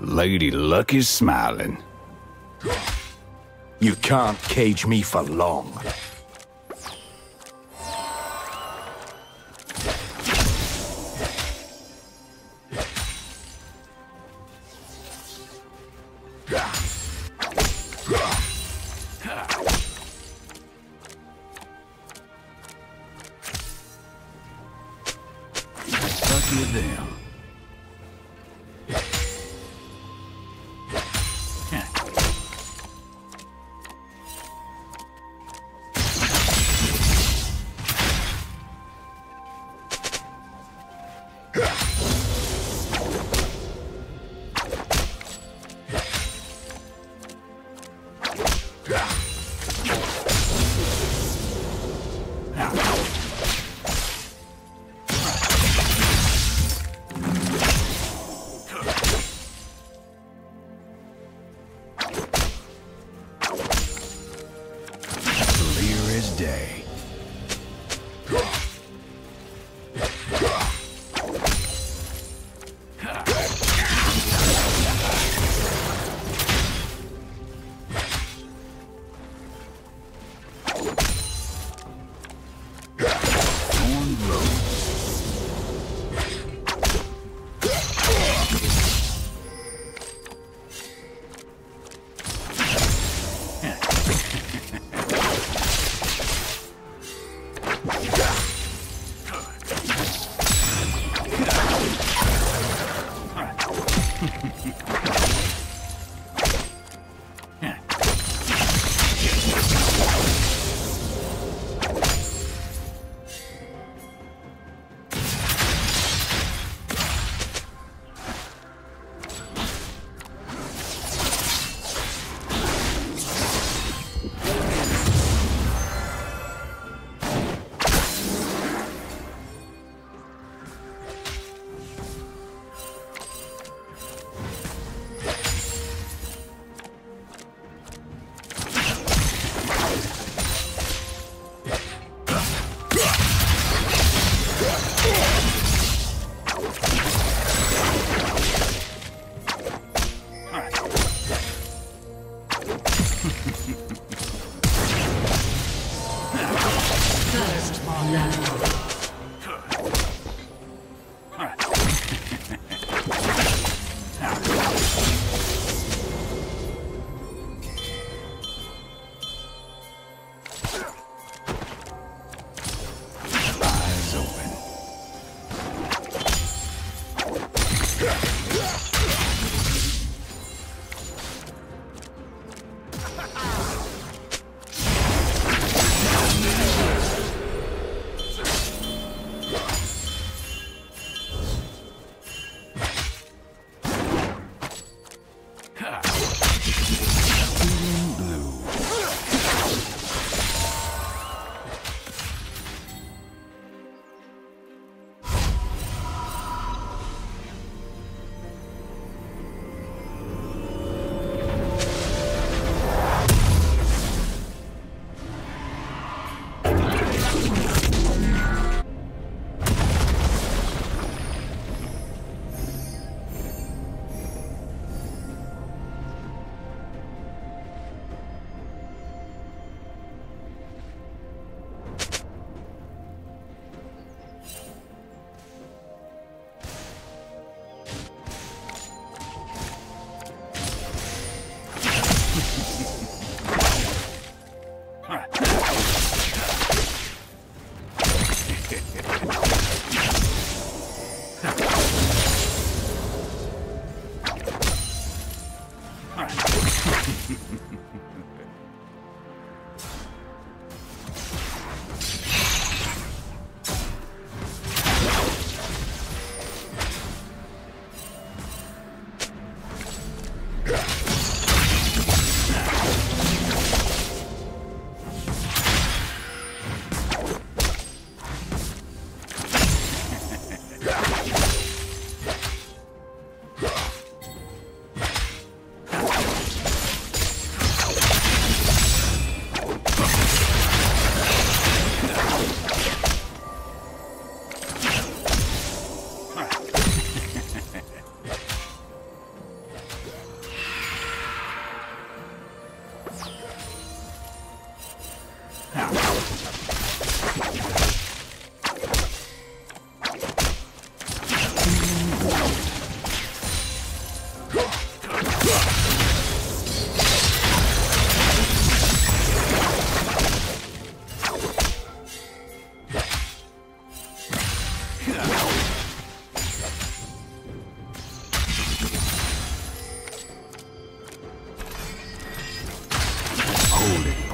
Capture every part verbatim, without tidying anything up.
Lady Luck is smiling. You can't cage me for long.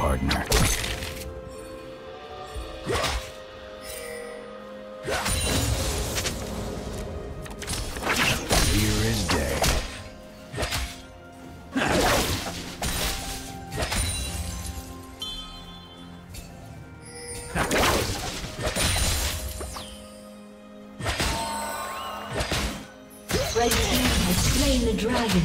partner. Here is day. Red team has slain the dragon.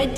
Red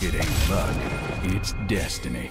It ain't luck, it's destiny.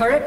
Turret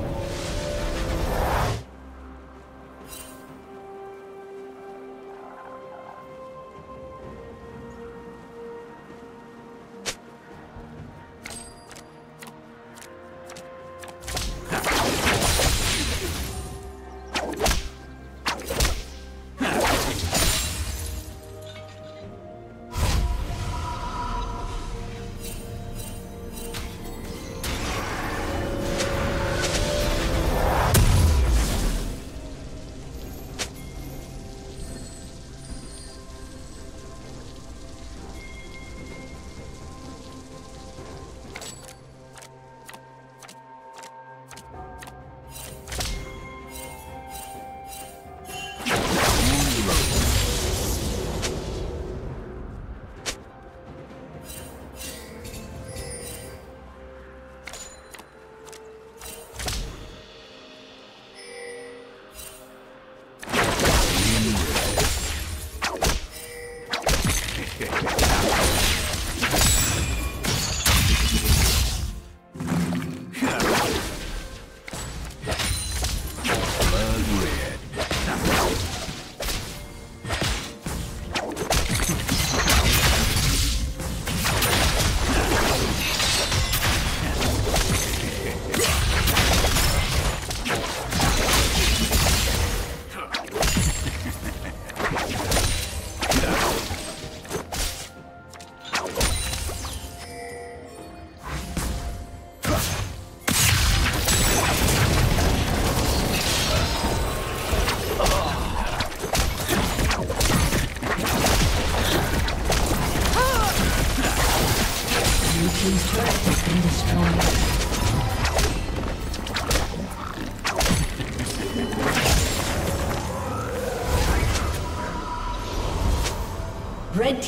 Red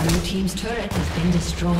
Blue team's turret has been destroyed.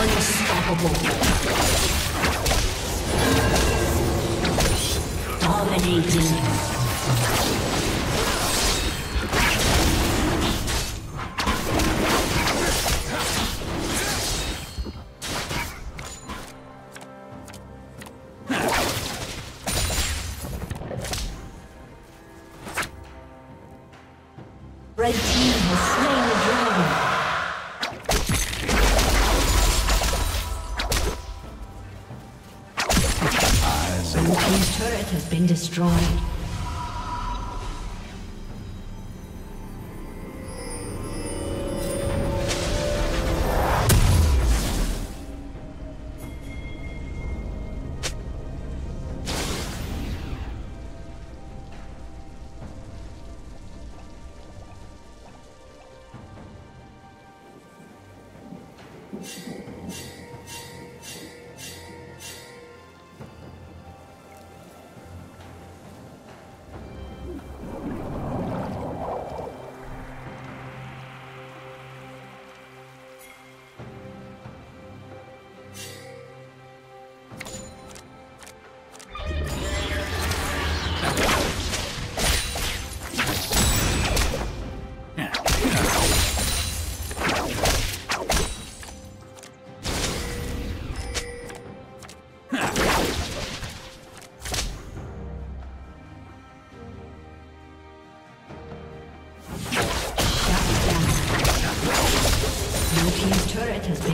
Unstoppable. Dominating. Red team has slain the dragon. His turret has been destroyed.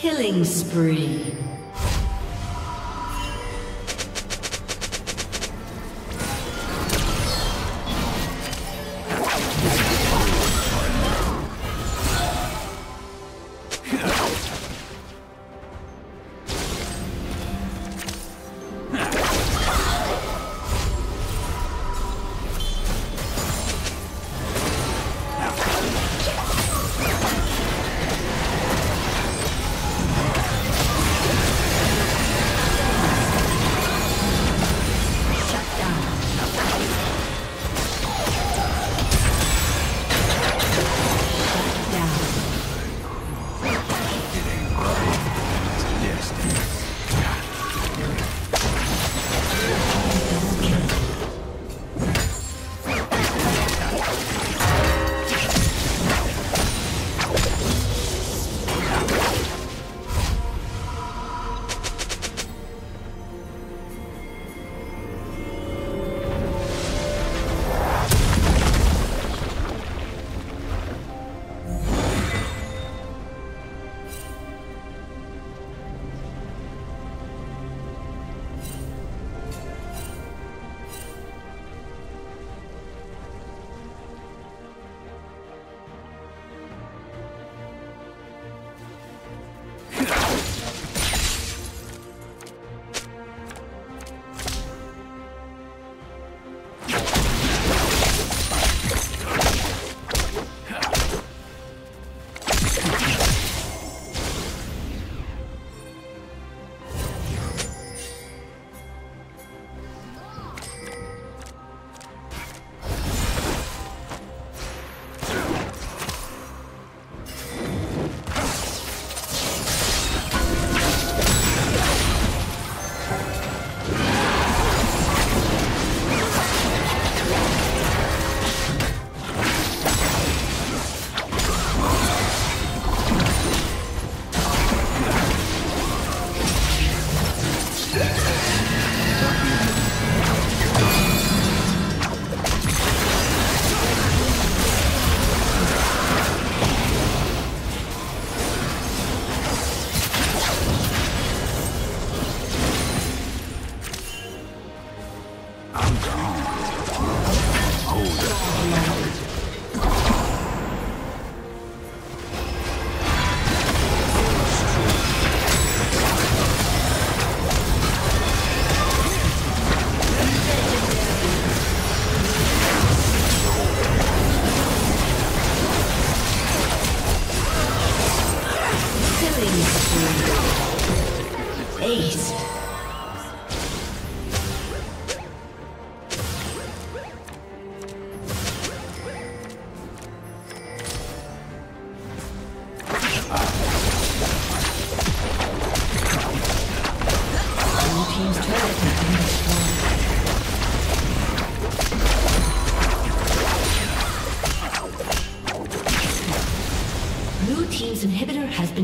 Killing spree.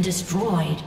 Destroyed.